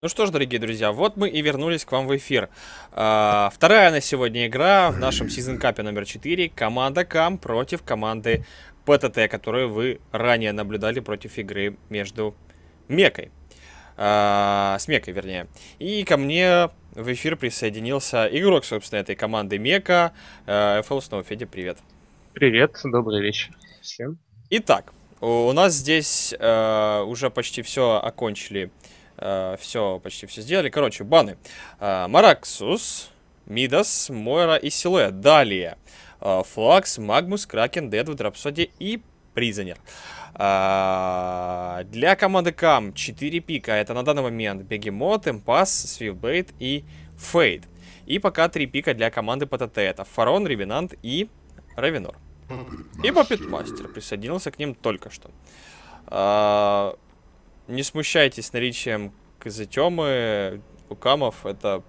Ну что ж, дорогие друзья, вот мы и вернулись к вам в эфир. Вторая на сегодня игра в нашем Season Cup номер 4. Команда QaM против команды PTT, которую вы ранее наблюдали против игры между Мекой. С Мекой, вернее. И ко мне в эфир присоединился игрок, собственно, этой команды Meka FL Snow. Федя, привет. Привет, добрый вечер всем. Итак, у нас здесь уже почти все окончили. Почти все сделали. Короче, баны. Moraxus, Midas, Moira и Силоя. Далее Flux, Magmus, Kraken, Deadwood, Rhapsody и Призонер. Для команды QaM 4 пика. Это на данный момент Бегемот, Импас, Swiftblade и Fayde. И пока 3 пика для команды PTT. Это Фарон, Ревенант и Равенор. И Паппет Мастер присоединился к ним только что. Не смущайтесь наличием козытемы у камов, это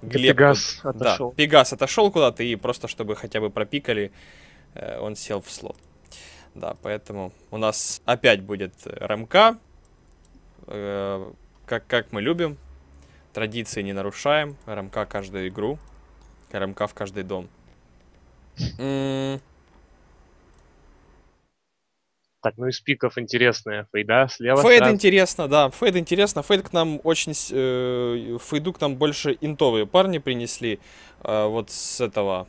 Глеб. Пегас отошел. Да, Пегас отошел куда-то, и просто чтобы хотя бы пропикали, он сел в слот. Да, поэтому у нас опять будет РМК, как мы любим, традиции не нарушаем, РМК каждую игру, РМК в каждый дом. Так, ну из пиков интересная Фейда слева. Фейд интересно, да. Фейд интересно. Фейд к нам очень... Фейду к нам больше интовые парни принесли. Вот с этого...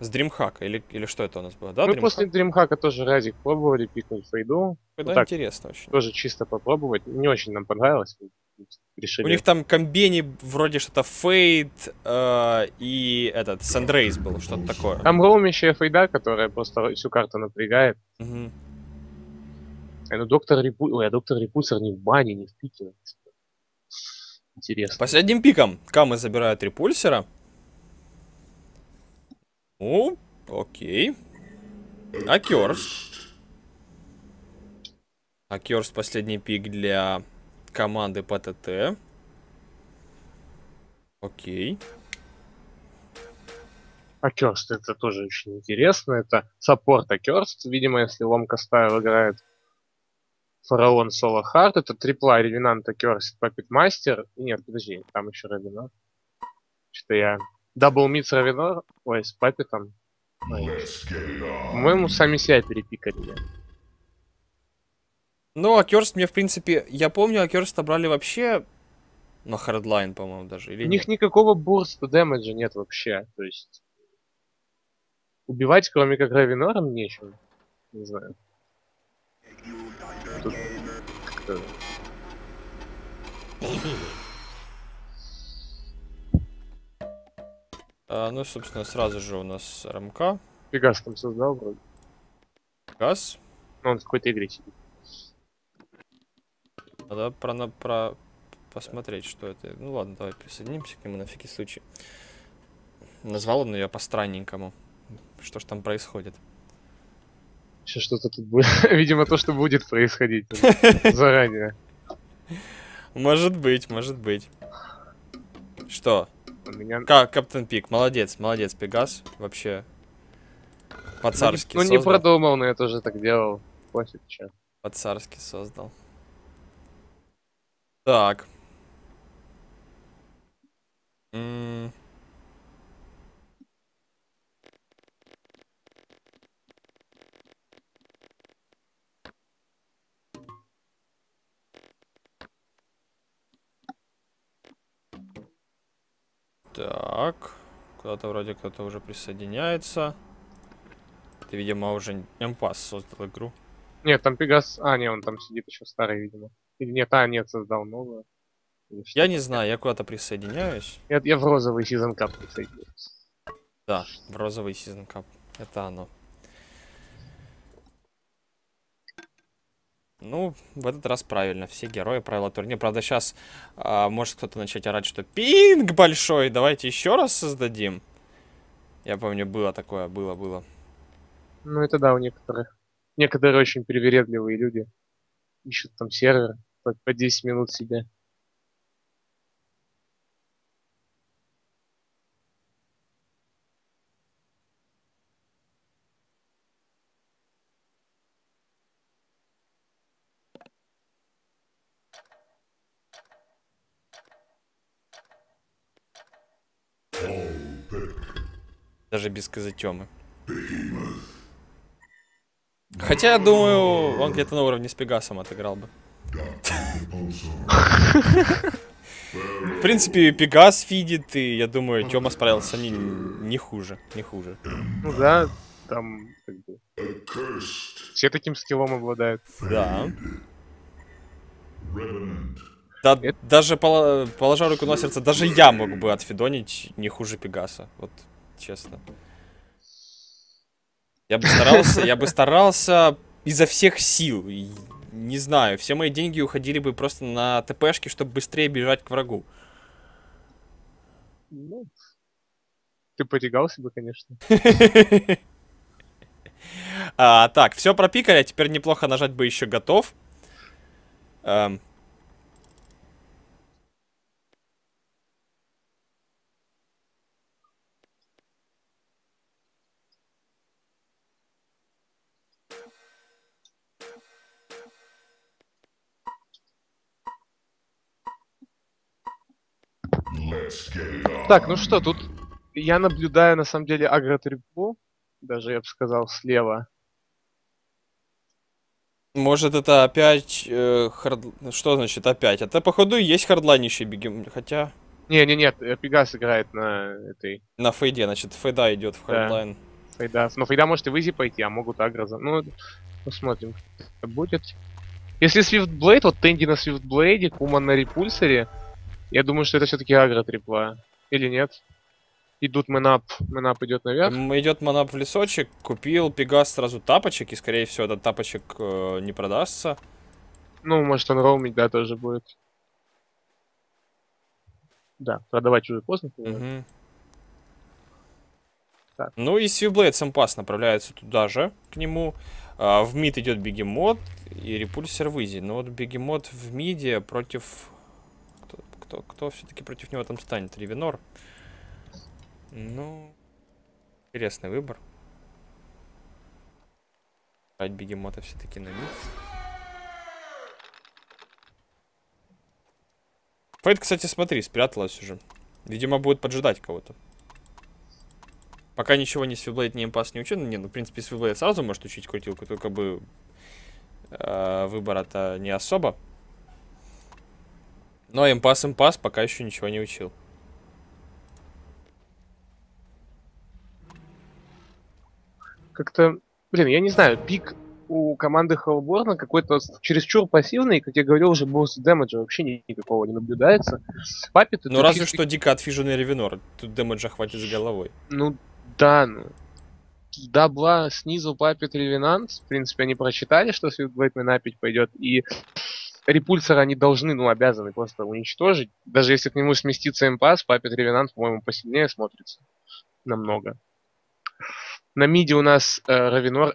С DreamHack. Или что это у нас было, да? Мы DreamHack? После DreamHack тоже разик пробовали, пикнули Фейду. Фейда вот интересно очень. Тоже чисто попробовать. Не очень нам понравилось. Решили. У них там комбини вроде что-то Фейд и этот Сэндрейс был, что-то такое. Там роумящая Фейда, которая просто всю карту напрягает. Угу. Ну, доктор Repulsor не в бане, не в пике. Интересно. Последним пиком камы забирают Repulsor. Ну, окей. Акерст. Акерст последний пик для команды PTT. Окей. Акерст, это тоже очень интересно. Это саппорт Акерст. Видимо, если ломка стайл играет Фараон, соло хард, это трипла Ревенанта, Курсит, Паппет Мастер. Нет, подожди, там еще Равенор. Что-то я... Дабл мид с Равенор, ой, с Паппетом. По-моему, сами себя перепикали. Ну, Акерст мне, в принципе, я помню, Акерста брали вообще на хардлайн, по-моему, даже. Или у них никакого бурста демеджа нет вообще, то есть... Убивать, кроме как Равенором, нечем. Не знаю. Ну, собственно, сразу же у нас РМК. Пегас там создал вроде. Пегас? Он в какой-то игре сидит. Надо посмотреть, что это. Ну ладно, давай присоединимся к нему на всякий случай. Назвал он ее по-странненькому. Что ж там происходит? Еще что-то тут будет. Видимо, то, что будет происходить заранее. Может быть, может быть. Что? Как, Каптен Пик, молодец, молодец, Пегас. Вообще по-царски создал. Ну не продумал, но я тоже так делал. Пофиг, че. По-царски создал. Так. Так, куда-то вроде кто-то уже присоединяется. Ты, видимо, уже Импас создал игру. Нет, там Пегас... А, нет, он там сидит еще старый, видимо. Или нет, нет, создал новую. Я не знаю, я куда-то присоединяюсь. Нет, я в розовый Season Cup присоединяюсь. Да, в розовый Season Cup. Это оно. Ну, в этот раз правильно. Все герои, правила турнира. Правда, сейчас может кто-то начать орать, что пинг большой. Давайте еще раз создадим. Я помню, было такое. Было. Ну, это да, у некоторых. Некоторые очень привередливые люди ищут там сервер по 10 минут себе. Даже без казатемы. Хотя, я думаю, он где-то на уровне с Пегасом отыграл бы. В принципе, Пегас фидит, и я думаю, Тёма справился не хуже. Ну да, там как бы все таким скиллом обладают. Да. Да, даже положа руку на сердце, даже я мог бы отфидонить не хуже Пегаса, вот честно. Я бы старался изо всех сил. Не знаю, все мои деньги уходили бы просто на ТПшки, чтобы быстрее бежать к врагу. Ну, ты потягался бы, конечно. Так, все пропикали, а теперь неплохо нажать бы еще готов. Так, ну что, тут я наблюдаю, на самом деле, агротрипу, даже, я бы сказал, слева. Может, это опять... Что значит опять? Это, походу, есть хардлайнище бегемот, хотя... Нет, Пегас играет на этой... На Фейде, значит, Фейда идет в хардлайн. Да, Фейда. Но Фейда может и в изи пойти, а могут агро... Ну, посмотрим, что будет. Если Swiftblade, вот Тенди на Swiftblade, QaM на Repulsor'е, я думаю, что это все-таки агро-трипла. Или нет? Идут манап. Манап идет наверх. Идет манап в лесочек. Купил Пегас сразу тапочек. И, скорее всего, этот тапочек не продастся. Ну, может, он роумить, да, тоже будет. Да, продавать уже поздно. Угу. Так. Ну и Swiftblade сампас направляется туда же, к нему. В мид идет Бегемот и Repulsor в изи. Но вот Бегемот в миде против... Кто все-таки против него там станет? Ревенор. Ну, интересный выбор. Брать Бегемота все-таки на мид. Файт, кстати, смотри, спряталась уже. Видимо, будет поджидать кого-то. Пока ничего ни Swiftblade, ни импас не учен. Не, ну, в принципе, Swiftblade сразу может учить крутилку, только бы выбора-то не особо. Но импас пока еще ничего не учил. Как-то, блин, я не знаю, пик у команды Hellborn какой-то чересчур пассивный, как я говорил, уже бурст демеджа вообще никакого не наблюдается. Паппет, ну разве что дико отфиженный Ревенор, тут демеджа хватит с головой. Ну да, ну. Дабла снизу Паппет Ревенант, в принципе, они прочитали, что Swiftblade на напить пойдет, и... Repulsor они должны, ну, обязаны просто уничтожить. Даже если к нему сместится импас, Паппет Ревенант, по-моему, посильнее смотрится. Намного. На миде у нас Равенор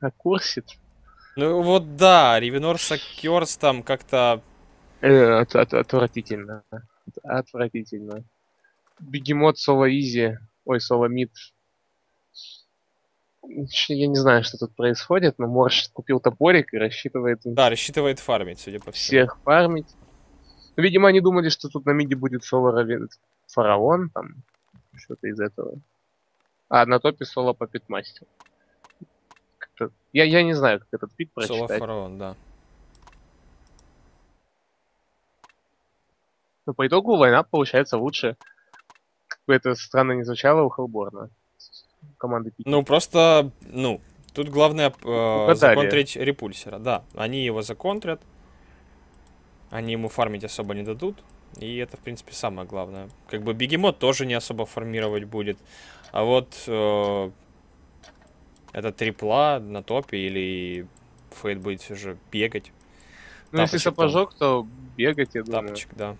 Акерст. Ну вот да, Ревенор с Акерстом как-то... Отвратительно. Отвратительно. Бегемот соло изи. Ой, соло мид. Я не знаю, что тут происходит, но Морж купил топорик и рассчитывает... Да, рассчитывает фармить, судя по всему. Всех фармить. Ну, видимо, они думали, что тут на миде будет соло Фарон, там, что-то из этого. А на топе соло Паппет Мастер. Я не знаю, как этот пик прочитать. Соло Фарон, да. Но по итогу лайнап получается лучше. Как бы это странно не звучало, у Hellborn. Команды пики. Ну, просто, ну, тут главное законтрить Repulsor'а, да. Они его законтрят, они ему фармить особо не дадут, и это, в принципе, самое главное. Как бы Бегемот тоже не особо фармировать будет, а вот это трипла на топе или Фейд будет все же бегать. Ну, тапочек, если сапожок, там, то бегать, я думаю. Тапочек, да.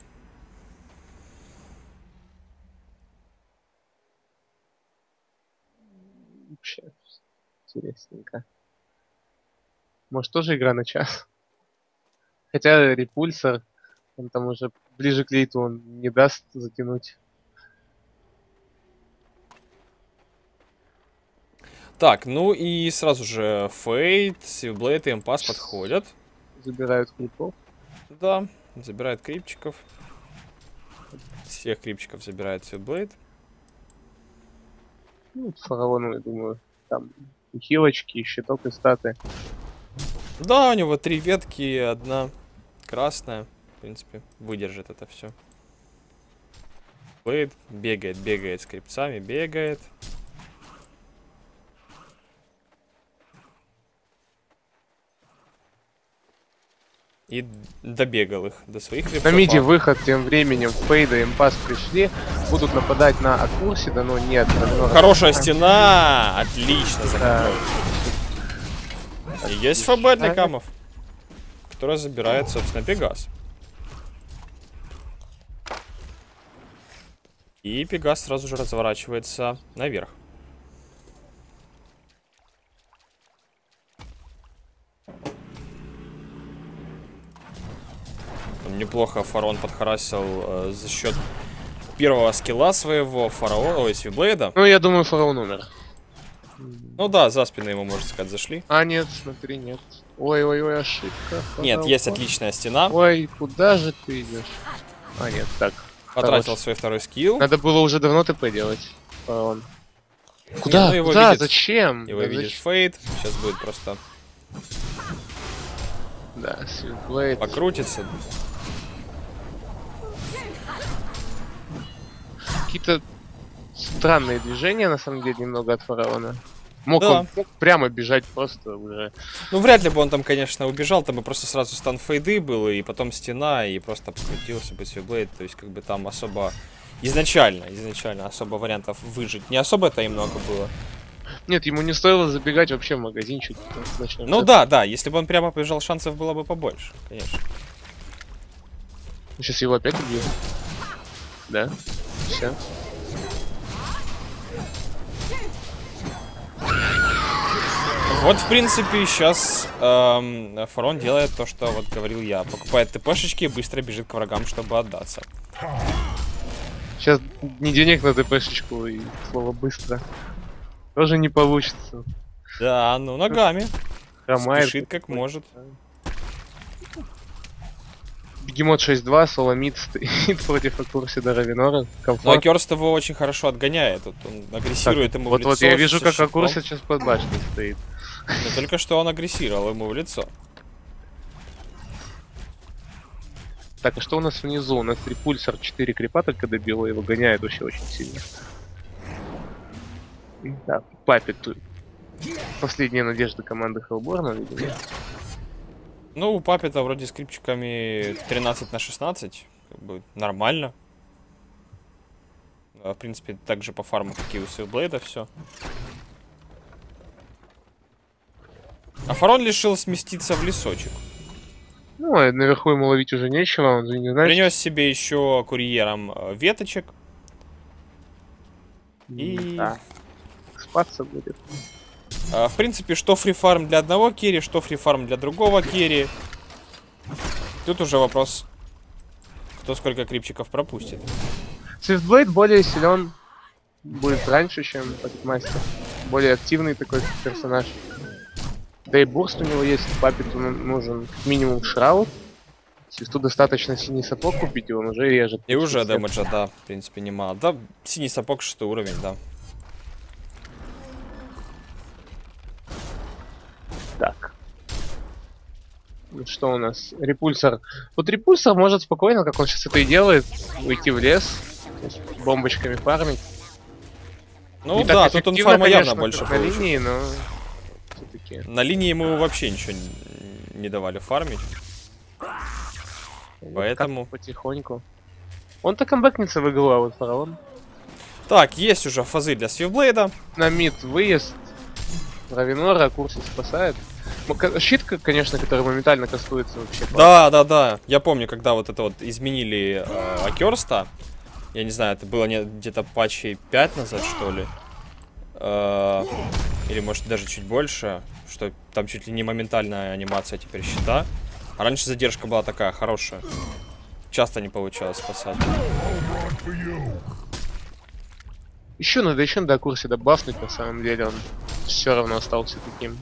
Интересненько. Может, тоже игра на час? Хотя Repulsor, он там уже ближе к лейту, он не даст затянуть. Так, ну и сразу же Фейд, Swiftblade и Эмпас подходят. Забирают крипов. Да, забирают крипчиков. Всех крипчиков забирает Swiftblade. Ну, с Фароном, я думаю, там и хилочки, и щиток, и статы. Да, у него 3 ветки и 1 красная. В принципе, выдержит это все. Бегает, бегает с крипцами, бегает. И добегал их до своих крипцов. На миде выход тем временем. Фейда и Импас пришли. Будут нападать на Акурсида, но нет. Хорошая стена! Отлично закрывает. Да. Есть ФБ для камов, которая забирает, собственно, Пегас. И Пегас сразу же разворачивается наверх. Там неплохо Фарон подхарасил за счет первого скилла своего Свифтблейда. Ну, я думаю, Фарон умер. Ну да, за спиной ему, можно сказать, зашли. А, нет, смотри, нет. Ой-ой-ой, ошибка. Нет, есть отличная стена. Ой, куда же ты идешь? А, нет, так. Потратил свой второй скилл. Надо было уже давно ТП делать. Фарон. Куда? Не, ну, куда? Видит... Зачем? Его видит Фейд. Сейчас будет просто... Да, Swiftblade. Покрутится. Какие-то странные движения, на самом деле, немного от Фарона. Мог, да. Он мог прямо бежать просто уже. Ну, вряд ли бы он там, конечно, убежал. Там бы просто сразу стан Фейды был, и потом стена, и просто покрутился бы Swiftblade. То есть, как бы там особо... Изначально особо вариантов выжить не особо-то и много было. Нет, ему не стоило забегать вообще в магазинчик. Ну да, да, если бы он прямо побежал, шансов было бы побольше, конечно. Сейчас его опять убьют. Да? Все. Вот, в принципе, сейчас Фарон делает то, что вот говорил я. Покупает ТПшечки и быстро бежит к врагам, чтобы отдаться. Сейчас не денег на ТПшечку и слово «быстро». Тоже не получится. Да, ну ногами. Спешит как может. Бегемот 6-2, соломит стоит против Акерста Равенора. Но Акерст его очень хорошо отгоняет. Вот он агрессирует так, ему вот в лицо. Вот я вижу, как Акерст сейчас под башней стоит. Но только что он агрессировал ему в лицо. Так, а что у нас внизу? У нас Repulsor 4 крипа только добило, его гоняет вообще очень сильно. Да, Паппет. Последняя надежда команды Hellborn, видимо. Ну, у Паппета вроде с крипчиками 13/16. Как бы нормально. В принципе, так же по фарму, как и у Swiftblade, все. А Фарон решил сместиться в лесочек. Ну, наверху ему ловить уже нечего, он же не знает. Принес себе еще курьером веточек. И... Да. Спаться будет. В принципе, что фрифарм для одного керри, что фрифарм для другого керри. Тут уже вопрос, кто сколько крипчиков пропустит. Swiftblade более силен будет раньше, чем Паппет Мастер. Более активный такой персонаж. Да и бурст у него есть, Паппету нужен минимум шраут. Свисту достаточно синий сапог купить, и он уже режет. И уже дэмэджа, да, в принципе, немало. Да, синий сапог 6-й уровень, да. Так. Что у нас? Repulsor. Вот Repulsor может спокойно, как он сейчас это и делает, уйти в лес, бомбочками фармить. Ну да, тут он фарма явно больше получил. На линии, но... На линии ему вообще ничего не давали фармить. Поэтому... Потихоньку. Он-то камбэкнется в игру, а вот Фарон. Так, есть уже фазы для Swiftblade. На мид выезд. Равенора, Курсит спасает. Щит, конечно, который моментально кастуется вообще. Да, да, да. Я помню, когда вот это вот изменили Акерста. Я не знаю, это было где-то патчей 5 назад, что ли. Или, может, даже чуть больше. Что там чуть ли не моментальная анимация теперь щита. А раньше задержка была такая хорошая. Часто не получалось спасать. Еще надо до курса добафнуть, на самом деле он все равно остался таким.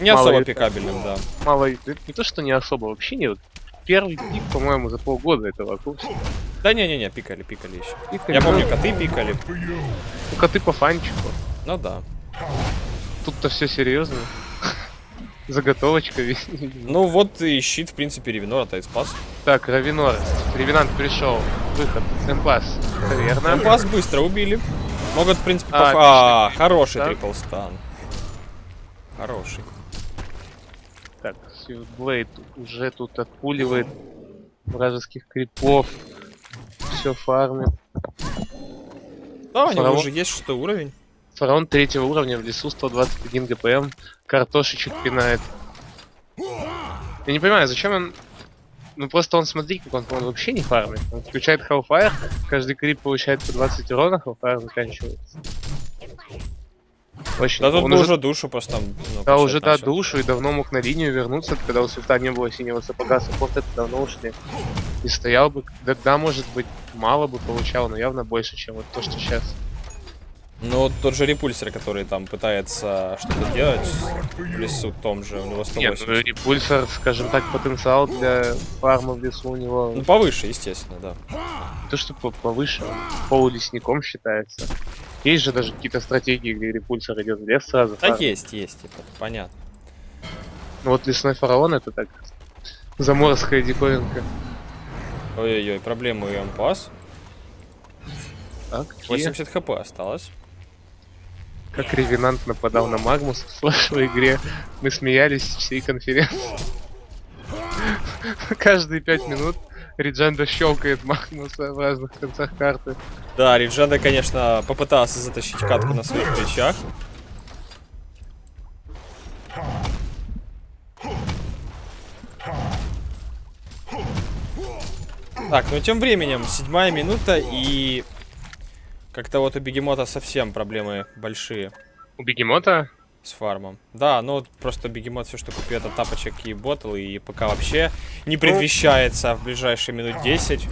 Не особо пикабельным, да. Мало, не то, что не особо, вообще нет. Первый пик, по-моему, за полгода этого курса. Да не-не-не, пикали еще. Я помню, коты пикали. Коты по фанчику. Ну да. Тут-то все серьезно. Заготовочка весь. Ну вот и щит, в принципе, Ревенора-то и спас. Так, Равенор. Ревенант пришел. Выход. Эмпас. Верно. Эмпас быстро убили. Могут, в принципе, хороший трипл стан. Хороший. Так, Swiftblade уже тут отпуливает вражеских крипов. Все фармит. Да, у него уже есть шестой уровень. Фарон третьего уровня, в лесу 121 ГПМ. Картошечек пинает. Я не понимаю, зачем он... Ну просто он, смотри, как он вообще не фармит. Он включает Hellfire, каждый крип получает по 20 урона, Hellfire заканчивается. Очень... Да тут уже душу просто... Да, уже да, душу, и давно мог на линию вернуться, когда у Свифта не было синего сапога, саппорт это давно ушли. И стоял бы, тогда, может быть, мало бы получал, но явно больше, чем вот то, что сейчас. Ну вот тот же Repulsor, который там пытается что-то делать в лесу в том же, у него 180. Нет, ну, Repulsor, скажем так, потенциал для фарма в лесу у него... Ну повыше, естественно, да. То, что повыше, полулесником считается. Есть же даже какие-то стратегии, где Repulsor идет в лес сразу. Да, есть, это понятно. Ну вот лесной фараон это так, заморская диковинка. Ой-ой-ой, проблемы у Ампас. Так, 80 хп осталось. Как Ревенант нападал на Магмуса в прошлой игре. Мы смеялись всей конференции. Каждые 5 минут Реджанда щелкает Магмуса в разных концах карты. Да, Реджанда, конечно, попытался затащить катку на своих плечах. Так, ну тем временем, 7-я минута, и... Как-то вот у Бегемота совсем проблемы большие. У Бегемота? С фармом. Да, ну просто Бегемот все, что купил, это тапочек и ботл, и пока вообще не предвещается в ближайшие минут 10.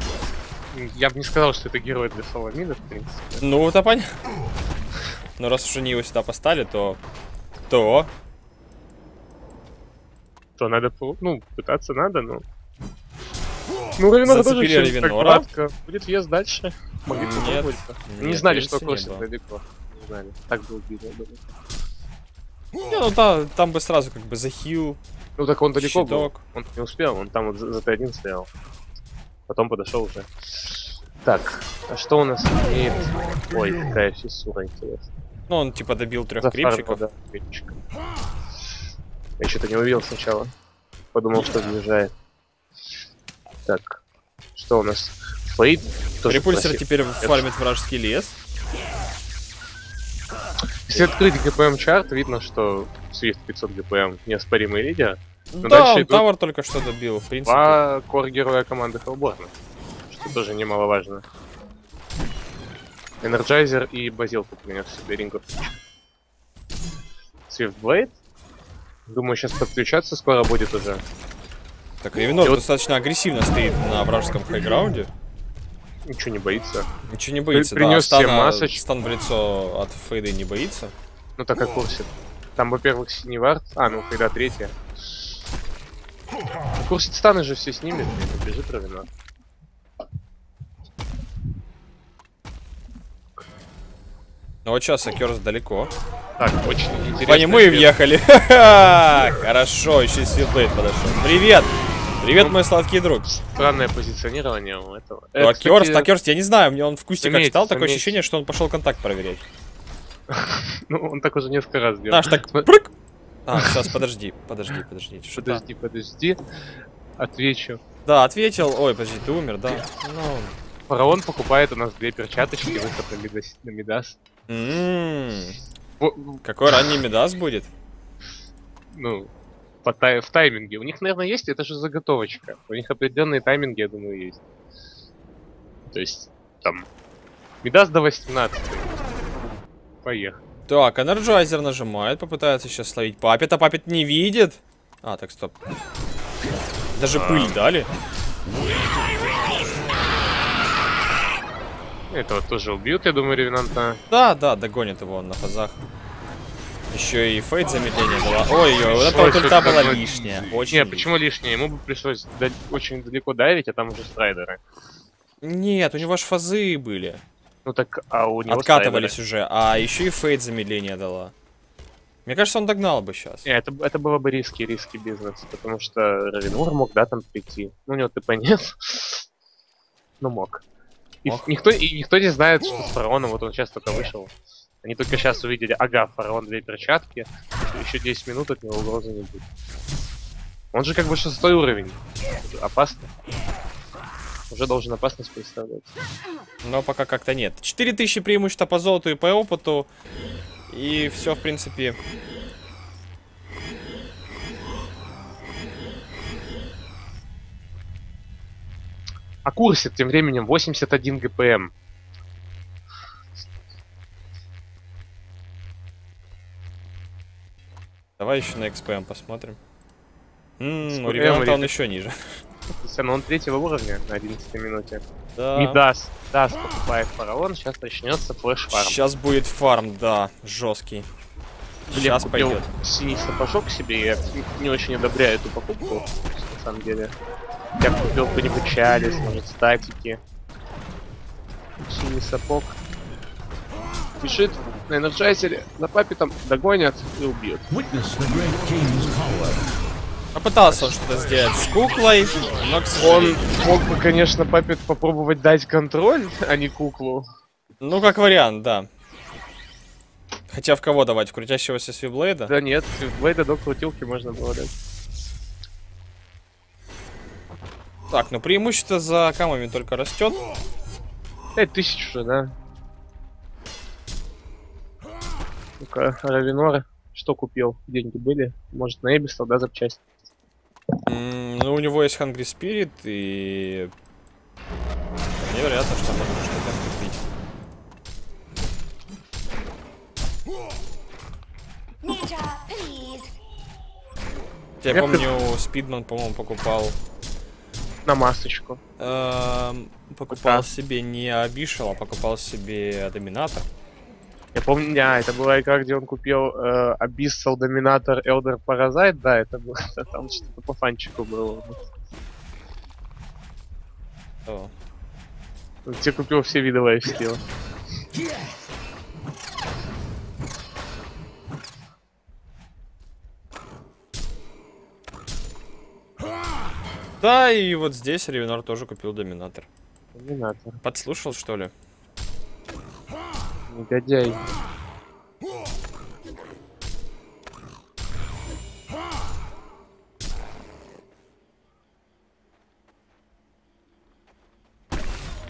Я бы не сказал, что это герой для Соломина, в принципе. Ну, это понятно. Но раз уж они его сюда поставили, то... То надо... Ну, пытаться надо, но... Ну, Ревенора тоже через так кратко. Будет въезд дальше. Могли попробовать. Не знали, что Курсит далеко. Не знали. Так бы убили, я думаю. Не, ну да, там бы сразу как бы захил. Ну так он далеко был. Он не успел, он там вот за Т1 стоял. Потом подошел уже. Так, а что у нас имеет? Ой, какая фиссура интересная. Ну он типа добил 3 крипчиков. Да, я что-то не увидел сначала. Подумал, что сближает. Так, что у нас? Фейд. Repulsor теперь фармит вражеский лес. Если открыть ГПМ чарт, видно, что Swift 500 ГПМ неоспоримый лидер. Но да, он тавер только что добил, в принципе. Два кор-героя команды Hellborn, что тоже немаловажно. Energizer и базилку принес себе рингов. Swiftblade. Думаю, сейчас подключаться скоро будет уже. Так, Ревенор достаточно агрессивно стоит на вражеском хайграунде. Ничего не боится. Ничего не боится, принес да. Стан в лицо от Фейды не боится. Ну так как Курсит. Там, во-первых, Синеварт. А, ну Фейда третья. Курсит станы же все снимет, и бежит Равенор. Ну вот сейчас Акерст далеко. Так, очень интересно. По нему и въехали. Хорошо, еще и Swiftblade подошел. Привет! Привет, мой сладкий друг. Странное позиционирование у этого. Акерст, я не знаю, мне он в кустиках стал, такое ощущение, что он пошел контакт проверять. Ну, он так уже несколько раз делал. Наш так, прыг! А, сейчас, подожди. Подожди. Отвечу. Да, ответил. Ой, подожди, ты умер, да? Фараон покупает у нас 2 перчаточки, выход на Midas. Какой ранний Midas будет? Ну, в тайминге. У них, наверное, есть, это же заготовочка. У них определенные тайминги, я думаю, есть. То есть, там, Midas до 18. Поехали. Так, Energizer нажимает, попытается сейчас словить Паппет, а Паппет не видит. А, так, стоп. Даже пыль дали. Этого тоже убьют, я думаю, Ревенанта. Да, догонит его он на фазах. Еще и Фейд замедление было. Ой-ой, вот это только была лишняя. Не, почему лишняя? Ему бы пришлось очень далеко давить, а там уже страйдеры. Нет, у него аж фазы были. Ну так, а у него откатывались ставили уже, а еще и Фейд замедление дала. Мне кажется, он догнал бы сейчас. Не, это было бы риски бизнес, потому что Равенор мог, да, там прийти. Ну, у него ТП нет. Ну, мог. И никто не знает, что с Фароном, вот он сейчас только вышел. Они только сейчас увидели, ага, Фарон две перчатки, еще 10 минут от него угрозы не будет. Он же как бы 6-й уровень. Опасно. Уже должен опасность представлять. Но пока как-то нет. 4000 преимущества по золоту и по опыту. И все, в принципе. А Курсит тем временем 81 ГПМ. Давай еще на XPM посмотрим. У Ревенанта он еще ниже. Но он 3-го уровня на 11 минуте. Да. Midas. Midas покупает фараон, сейчас начнется флеш-фарм. Сейчас будет фарм, да, жесткий. Сейчас пойдет. Синий сапожок себе, я не очень одобряю эту покупку, на самом деле. Я купил какой-нибудь чалис, может, статики. Синий сапог. Пишет на Energizer, на папе там догонят и убьют. Попытался он что-то сделать с куклой, но, к сожалению... Он мог бы, конечно, Паппет попробовать дать контроль, а не куклу. Ну, как вариант, да. Хотя в кого давать? В крутящегося Swiftblade? Да нет, Swiftblade до крутилки можно было дать. Так, ну преимущество за камами только растет. 5000 уже, да. Ну-ка, Равенор. Что купил? Деньги были? Может, на Эбисел, да, запчасти? Ну, у него есть Hungry Spirit, и... Невероятно, что можно что-то купить. Я помню, Спидман, по-моему, покупал... На масочку. Покупал себе не Абишел, а покупал себе Доминатор. Я помню, да, это была игра, где он купил Abyssal, Dominator, Elder Parasite, да, это было, там что-то по фанчику было. О. Он тебе купил все виды лайфстила. Да, и вот здесь Ревенор тоже купил Доминатор. Доминатор. Подслушал, что ли? Негодяй.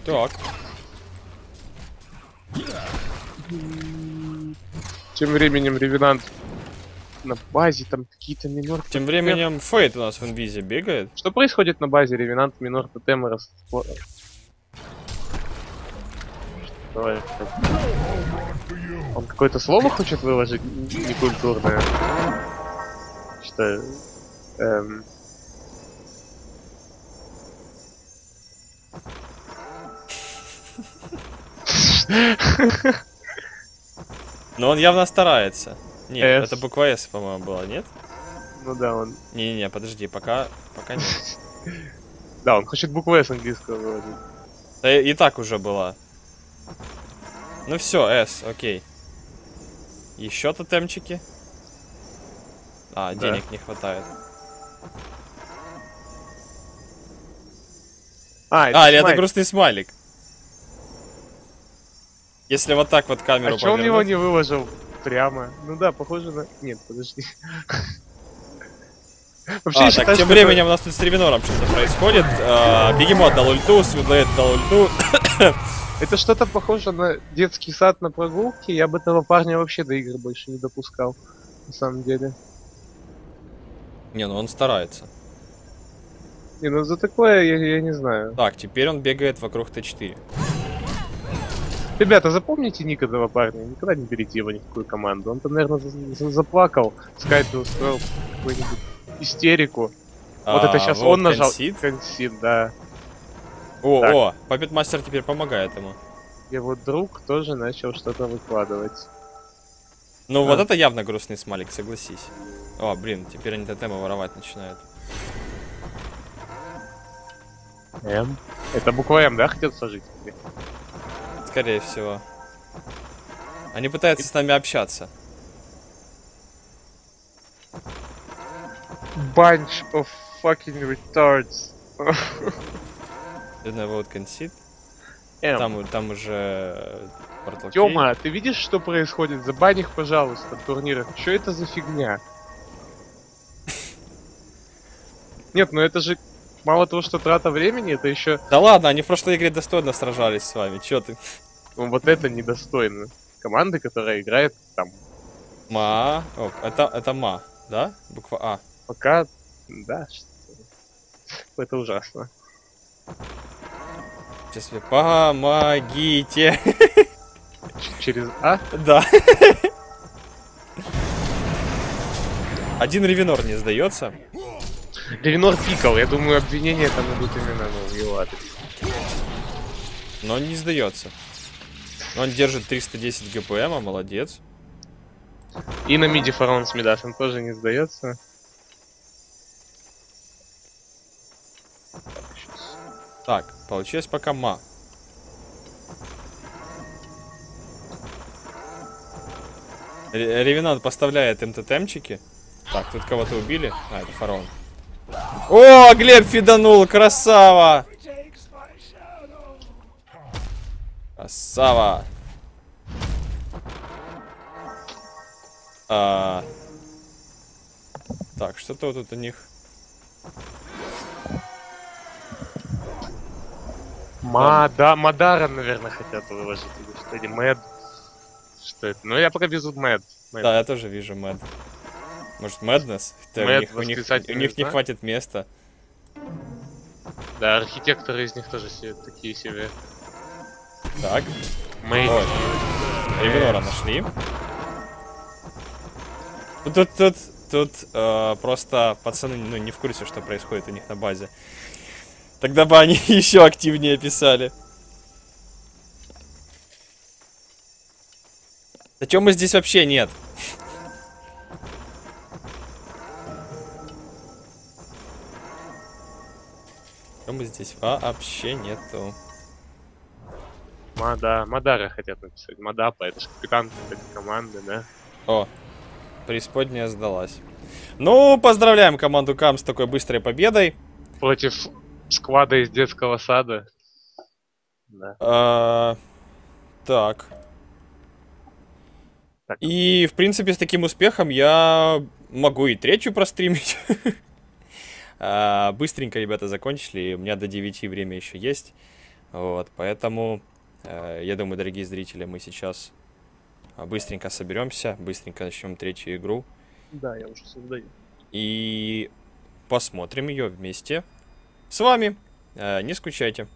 Так. Тем временем Ревенант на базе, там какие-то минор... Тем временем Фейд у нас в инвизе бегает. Что происходит на базе? Ревенант, минор, ТТМ и раствор. Давай. Он какое-то слово хочет выложить некультурное. Что? Но он явно старается. Нет, это буква С, по-моему, была, нет? Ну да, он. Не-не-не, подожди, пока нет. Да, он хочет букву С английского выложить. Да и так уже была. Ну все, S, окей. Еще тотемчики. А, да. Денег не хватает. Это грустный смайлик. Если вот так вот камеру повернуть. А чё он его не выложил прямо? Ну да, похоже на... Нет, подожди. Вообще, так, считаю, тем временем у нас тут с Ревенором что-то происходит. Бегемот дал ульту, Swiftblade дал ульту. Это что-то похоже на детский сад на прогулке. Я бы этого парня вообще до игры больше не допускал, на самом деле. Не, ну он старается. Не, ну за такое я не знаю. Так, теперь он бегает вокруг Т4. Ребята, запомните ник этого парня. Никогда не берите его ни в какую команду. Он там, наверное, заплакал. Скайпе устроил какую-нибудь истерику. Вот это сейчас вот он нажал. Консид, да. О, Паппет Мастер теперь помогает ему. Его друг тоже начал что-то выкладывать. Ну вот это явно грустный смайлик, согласись. О, блин, теперь они тотемы воровать начинают. М. Это буква М, да, хотят сложить? Скорее всего. Они пытаются с нами общаться. Bunch of fucking retards. Вот консит. Там уже... Тёма, ты видишь, что происходит? Забань их, пожалуйста, в турнирах. Что это за фигня? Нет, ну это же... Мало того, что трата времени, это еще... Да ладно, они в прошлой игре достойно сражались с вами, чё ты? Ну вот это недостойно. Команда, которая играет там... Ма... О, это Ма, да? Буква А. Пока... Да, что... Это ужасно. Сейчас мне... Помогите! Через А? Да. Один Ревенор не сдается. Ревенор пикал, я думаю, обвинения там идут именно в его адрес. Но он не сдается. Он держит 310 ГПМ, а молодец. И на миде Фарон с Мидасом тоже не сдается. Так, получилось пока Ма. Ревенант поставляет МТТМчики. Так, тут кого-то убили. А, это Фарон. О, Глеб фиданул, красава! Красава! Так, что-то тут у них... Мадара, наверное, хотят выложить. Или Мэд. Что это? Ну, я пока вижу Мэд. Да, я тоже вижу Мэд. Может, Madness? У них не хватит места. Да, архитекторы из них тоже все такие себе. Так. Ревенора нашли. Тут просто пацаны не в курсе, что происходит у них на базе. Тогда бы они еще активнее писали. Зачем мы здесь вообще нет? Мы здесь вообще нету. Мадара хотят написать. Мадапа, это же капитан команды, да? О, преисподняя сдалась. Ну, поздравляем команду QaM с такой быстрой победой. Против сквада из детского сада. Да. Так. И, в принципе, с таким успехом я могу и третью простримить. Быстренько ребята закончили, у меня до 9 время еще есть, вот, поэтому, я думаю, дорогие зрители, мы сейчас быстренько соберемся, быстренько начнем третью игру. Да, я уже создаю. И посмотрим ее вместе с вами, не скучайте.